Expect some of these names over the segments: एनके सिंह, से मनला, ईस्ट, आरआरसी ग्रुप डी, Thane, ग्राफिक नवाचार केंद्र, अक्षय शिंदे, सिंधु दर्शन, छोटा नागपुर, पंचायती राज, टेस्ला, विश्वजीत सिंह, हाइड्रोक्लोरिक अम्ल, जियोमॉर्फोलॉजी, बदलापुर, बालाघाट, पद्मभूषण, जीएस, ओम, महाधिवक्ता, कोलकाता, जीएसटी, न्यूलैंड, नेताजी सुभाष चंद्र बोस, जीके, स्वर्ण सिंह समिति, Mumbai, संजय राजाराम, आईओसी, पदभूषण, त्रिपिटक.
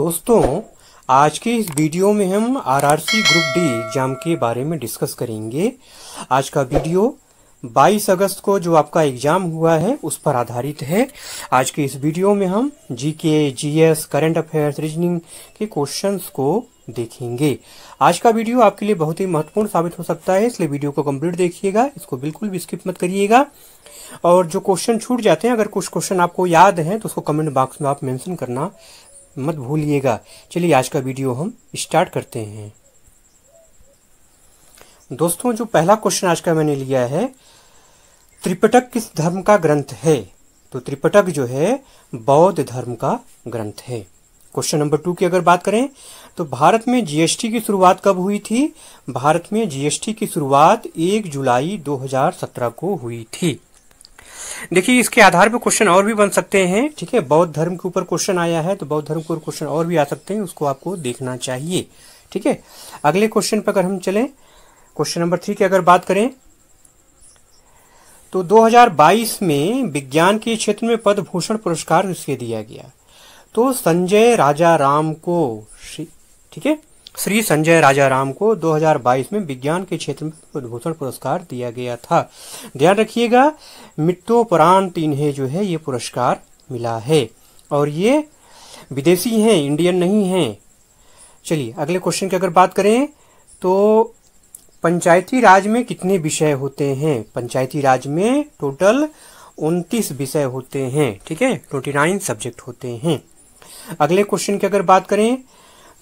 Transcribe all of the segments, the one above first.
दोस्तों, आज के इस वीडियो में हम आरआरसी ग्रुप डी एग्जाम के बारे में डिस्कस करेंगे। आज का वीडियो 22 अगस्त को जो आपका एग्जाम हुआ है उस पर आधारित है। आज के इस वीडियो में हम जीके, जीएस, current affairs, reasoning के क्वेश्चंस को देखेंगे। आज का वीडियो आपके लिए बहुत ही महत्वपूर्ण साबित हो सकता है, इसलिए वीडियो को कंप्लीट देखिएगा, इसको बिल्कुल भी स्किप मत करिएगा। और जो क्वेश्चन छूट जाते हैं, अगर कुछ क्वेश्चन आपको याद हैं तो उसको कमेंट बॉक्स में आप मेंशन करना मत भूलिएगा। चलिए आज का वीडियो हम स्टार्ट करते हैं। दोस्तों, जो पहला क्वेश्चन आज का मैंने लिया है, त्रिपिटक किस धर्म का ग्रंथ है? तो त्रिपिटक जो है बौद्ध धर्म का ग्रंथ है। क्वेश्चन नंबर 2 की अगर बात करें तो भारत में जीएसटी की शुरुआत कब हुई थी? भारत में जीएसटी की शुरुआत 1 जुलाई 2017 को हुई थी। देखिए, इसके आधार पर क्वेश्चन और भी बन सकते हैं, ठीक है। बौद्ध धर्म के ऊपर क्वेश्चन आया है तो बौद्ध धर्म के ऊपर क्वेश्चन और भी आ सकते हैं, उसको आपको देखना चाहिए, ठीक है। अगले क्वेश्चन पर अगर हम चलें, क्वेश्चन नंबर 3 की अगर बात करें तो 2022 में विज्ञान के क्षेत्र में पदभूषण पुरस्कार किसे दिया गया? तो संजय राजाराम को, ठीक है, श्री संजय राजाराम को 2022 में विज्ञान के क्षेत्र में पद्मभूषण पुरस्कार दिया गया था। ध्यान रखिएगा, मृत्योपरांत इन्हें जो है ये पुरस्कार मिला है और ये विदेशी हैं, इंडियन नहीं हैं। चलिए अगले क्वेश्चन की अगर बात करें तो पंचायती राज में कितने विषय होते हैं? पंचायती राज में टोटल 29 विषय होते हैं, ठीक है, 29 सब्जेक्ट होते हैं। अगले क्वेश्चन की अगर बात करें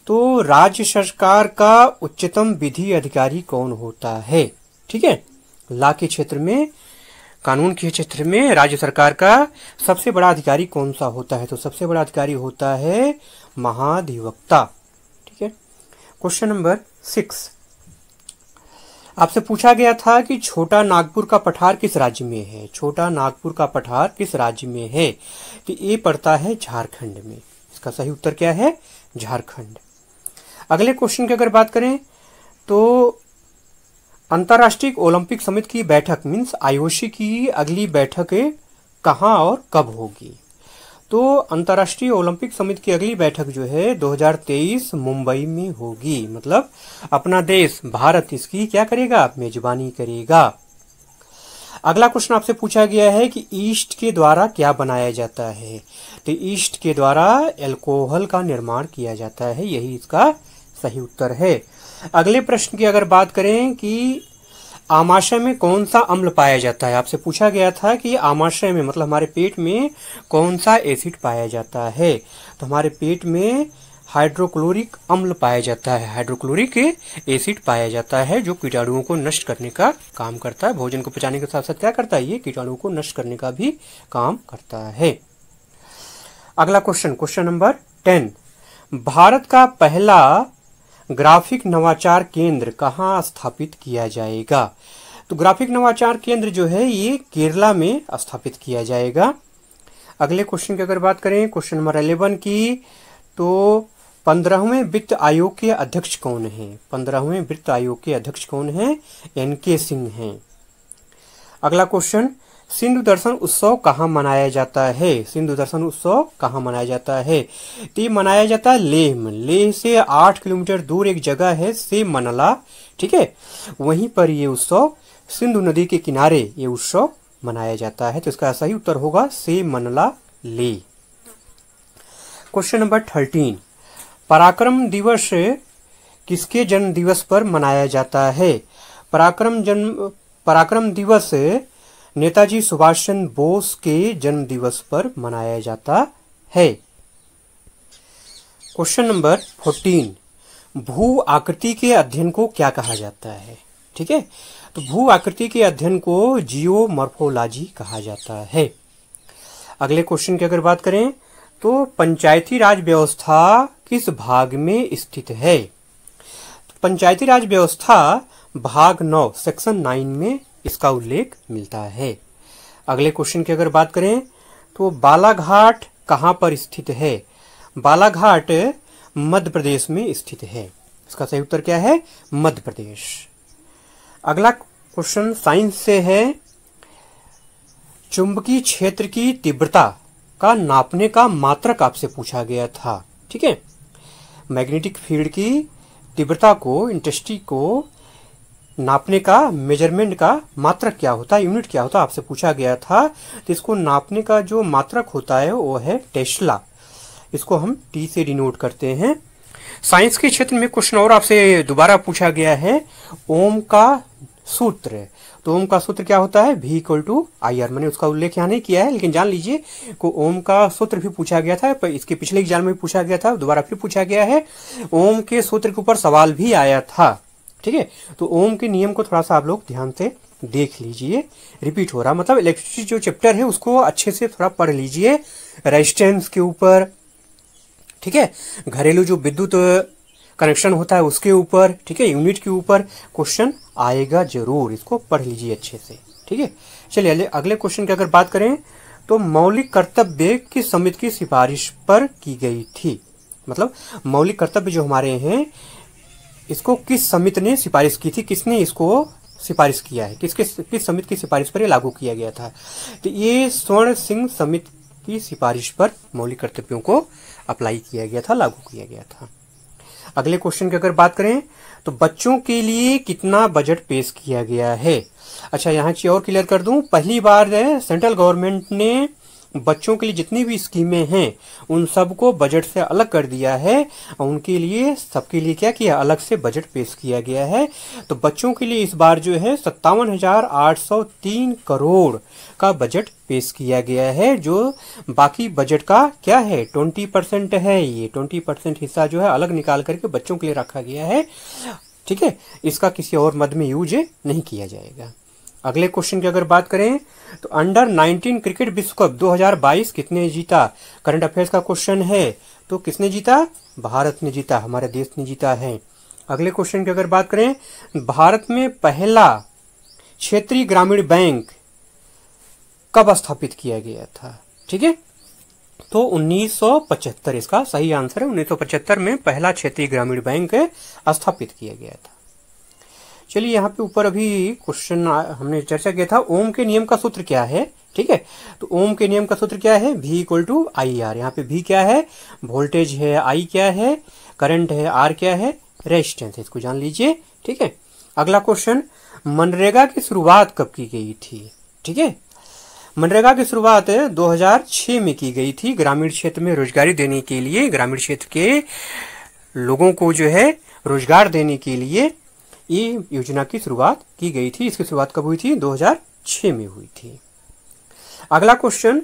तो राज्य सरकार का उच्चतम विधि अधिकारी कौन होता है? ठीक है, लॉ के क्षेत्र में, कानून के क्षेत्र में राज्य सरकार का सबसे बड़ा अधिकारी कौन सा होता है? तो सबसे बड़ा अधिकारी होता है महाधिवक्ता, ठीक है। क्वेश्चन नंबर 6 आपसे पूछा गया था कि छोटा नागपुर का पठार किस राज्य में है? छोटा नागपुर का पठार किस राज्य में है? तो ये पड़ता है झारखंड में। इसका सही उत्तर क्या है? झारखंड। अगले क्वेश्चन की अगर बात करें तो अंतर्राष्ट्रीय ओलंपिक समिति की बैठक, मीन्स आईओसी की अगली बैठक कहाँ और कब होगी? तो अंतर्राष्ट्रीय ओलंपिक समिति की अगली बैठक जो है 2023 मुंबई में होगी। मतलब अपना देश भारत इसकी क्या करेगा? मेजबानी करेगा। अगला क्वेश्चन आपसे पूछा गया है कि ईस्ट के द्वारा क्या बनाया जाता है? तो ईस्ट के द्वारा एल्कोहल का निर्माण किया जाता है, यही इसका सही उत्तर है। अगले प्रश्न की अगर बात करें कि आमाशय में कौन सा अम्ल पाया जाता है? आपसे पूछा गया था कि आमाशय में मतलब हमारे पेट में कौन सा एसिड पाया जाता है? तो हमारे पेट में हाइड्रोक्लोरिक अम्ल पाया जाता है, हाइड्रोक्लोरिक एसिड पाया जाता है, जो कीटाणुओं को नष्ट करने का काम करता है। भोजन को पचाने के साथ साथ क्या करता है? ये कीटाणुओं को नष्ट करने का भी काम करता है। अगला क्वेश्चन, क्वेश्चन नंबर 10, भारत का पहला ग्राफिक नवाचार केंद्र कहाँ स्थापित किया जाएगा? तो ग्राफिक नवाचार केंद्र जो है ये केरला में स्थापित किया जाएगा। अगले क्वेश्चन की अगर बात करें, क्वेश्चन नंबर 11 की, तो 15वें वित्त आयोग के अध्यक्ष कौन हैं? 15वें वित्त आयोग के अध्यक्ष कौन हैं? एनके सिंह हैं। अगला क्वेश्चन, सिंधु दर्शन उत्सव कहाँ मनाया जाता है? सिंधु दर्शन उत्सव कहाँ मनाया जाता है? तो ये मनाया जाता है लेह में। लेह से 8 किलोमीटर दूर एक जगह है से मनला, ठीक है, वहीं पर ये उत्सव सिंधु नदी के किनारे ये उत्सव मनाया जाता है। तो इसका सही उत्तर होगा से मनला लेह। क्वेश्चन नंबर 13, पराक्रम दिवस किसके जन्म दिवस पर मनाया जाता है? पराक्रम दिवस नेताजी सुभाष चंद्र बोस के जन्म दिवस पर मनाया जाता है। क्वेश्चन नंबर 14, भू आकृति के अध्ययन को क्या कहा जाता है? ठीक है, तो भू आकृति के अध्ययन को जियोमॉर्फोलॉजी कहा जाता है। अगले क्वेश्चन की अगर बात करें तो पंचायती राज व्यवस्था किस भाग में स्थित है? पंचायती राज व्यवस्था भाग 9 सेक्शन 9 में इसका उल्लेख मिलता है। अगले क्वेश्चन की अगर बात करें तो बालाघाट कहाँ पर स्थित है? बालाघाट मध्य प्रदेश में स्थित है। इसका सही उत्तर क्या है? मध्य प्रदेश। अगला क्वेश्चन साइंस से है, चुंबकीय क्षेत्र की तीव्रता का नापने का मात्रक आपसे पूछा गया था, ठीक है। मैग्नेटिक फील्ड की तीव्रता को, इंटेंसिटी को नापने का, मेजरमेंट का मात्रक क्या होता है, यूनिट क्या होता है, आपसे पूछा गया था। तो इसको नापने का जो मात्रक होता है वो है टेस्ला, इसको हम टी से डिनोट करते हैं। साइंस के क्षेत्र में क्वेश्चन और आपसे दोबारा पूछा गया है ओम का सूत्र। तो ओम का सूत्र क्या होता है, V equal to I R. मैंने उसका उल्लेख यहाँ नहीं किया है, लेकिन जान लीजिए को ओम का सूत्र भी पूछा गया था, पर इसके पिछले एग्जाम में पूछा गया था, दोबारा फिर पूछा गया है। ओम के सूत्र के ऊपर सवाल भी आया था, ठीक है। तो ओम के नियम को थोड़ा सा आप लोग ध्यान से देख लीजिए, रिपीट हो रहा, मतलब इलेक्ट्रिसिटी जो चैप्टर है उसको अच्छे से थोड़ा पढ़ लीजिए, रेजिस्टेंस के ऊपर, ठीक है, घरेलू जो विद्युत कनेक्शन होता है उसके ऊपर, ठीक है, यूनिट के ऊपर क्वेश्चन आएगा जरूर, इसको पढ़ लीजिए अच्छे से, ठीक है। चलिए अगले क्वेश्चन की अगर बात करें तो मौलिक कर्तव्य किस समिति की सिफारिश पर की गई थी, मतलब मौलिक कर्तव्य जो हमारे हैं इसको किस समिति ने सिफारिश की थी, किसने इसको सिफारिश किया है, किस समिति की सिफारिश पर ये लागू किया गया था। तो ये स्वर्ण सिंह समिति की सिफारिश पर मौलिक कर्तव्यों को अप्लाई किया गया था, लागू किया गया था। अगले क्वेश्चन की अगर बात करें तो बच्चों के लिए कितना बजट पेश किया गया है। अच्छा, यहाँ चीज और क्लियर कर दूं, पहली बार सेंट्रल गवर्नमेंट ने बच्चों के लिए जितनी भी स्कीमें हैं उन सबको बजट से अलग कर दिया है, और उनके लिए सबके लिए क्या किया, अलग से बजट पेश किया गया है। तो बच्चों के लिए इस बार जो है 57,803 करोड़ का बजट पेश किया गया है, जो बाकी बजट का क्या है 20% है, ये 20% हिस्सा जो है अलग निकाल करके बच्चों के लिए रखा गया है, ठीक है, इसका किसी और मद में यूज नहीं किया जाएगा। अगले क्वेश्चन की अगर बात करें तो अंडर 19 क्रिकेट विश्व कप 2022 किसने जीता, करंट अफेयर्स का क्वेश्चन है, तो किसने जीता, भारत ने जीता, हमारे देश ने जीता है। अगले क्वेश्चन की अगर बात करें, भारत में पहला क्षेत्रीय ग्रामीण बैंक कब स्थापित किया गया था, ठीक है, तो 1975 इसका सही आंसर है, 1975 में पहला क्षेत्रीय ग्रामीण बैंक स्थापित किया गया था। चलिए यहाँ पे ऊपर अभी क्वेश्चन हमने चर्चा किया था ओम के नियम का सूत्र क्या है, ठीक है, तो ओम के नियम का सूत्र क्या है, V equal to I R. यहाँ पे वी क्या है, वोल्टेज है, आई क्या है, करंट है, आर क्या है, रेजिस्टेंस है, इसको जान लीजिए, ठीक है। अगला क्वेश्चन, मनरेगा की शुरुआत कब की गई थी, ठीक है, मनरेगा की शुरुआत 2006 में की गई थी, ग्रामीण क्षेत्र में रोजगारी देने के लिए, ग्रामीण क्षेत्र के लोगों को जो है रोजगार देने के लिए ये योजना की शुरुआत की गई थी। इसकी शुरुआत कब हुई थी, 2006 में हुई थी। अगला क्वेश्चन,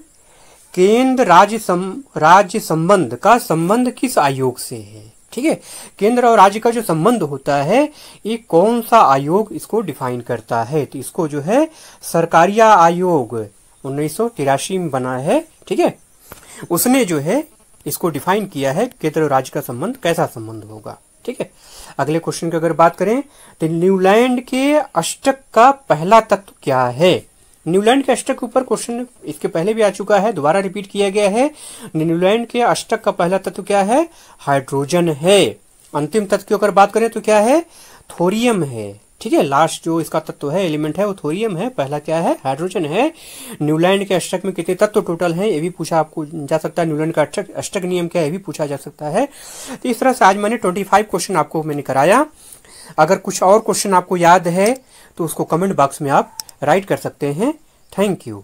केंद्र राज्य संबंध का संबंध किस आयोग से है, ठीक है, केंद्र और राज्य का जो संबंध होता है ये कौन सा आयोग इसको डिफाइन करता है, तो इसको जो है सरकारिया आयोग 1983 में बना है, ठीक है, उसने जो है इसको डिफाइन किया है, केंद्र और राज्य का संबंध कैसा संबंध होगा, ठीक है। अगले क्वेश्चन की अगर बात करें तो न्यूलैंड के अष्टक का पहला तत्व क्या है, न्यूलैंड के अष्टक के ऊपर क्वेश्चन इसके पहले भी आ चुका है, दोबारा रिपीट किया गया है, न्यूलैंड के अष्टक का पहला तत्व क्या है, हाइड्रोजन है। अंतिम तत्व की अगर बात करें तो क्या है, थोरियम है, ठीक है, लास्ट जो इसका तत्व है, एलिमेंट है, वो थोरियम है, पहला क्या है, हाइड्रोजन है। न्यूलैंड के अष्टक में कितने तत्व टोटल हैं ये भी पूछा आपको जा सकता है, न्यूलैंड का अष्टक नियम क्या है ये भी पूछा जा सकता है। तो इस तरह से आज मैंने 25 क्वेश्चन आपको कराया। अगर कुछ और क्वेश्चन आपको याद है तो उसको कमेंट बॉक्स में आप राइट कर सकते हैं। Thank you.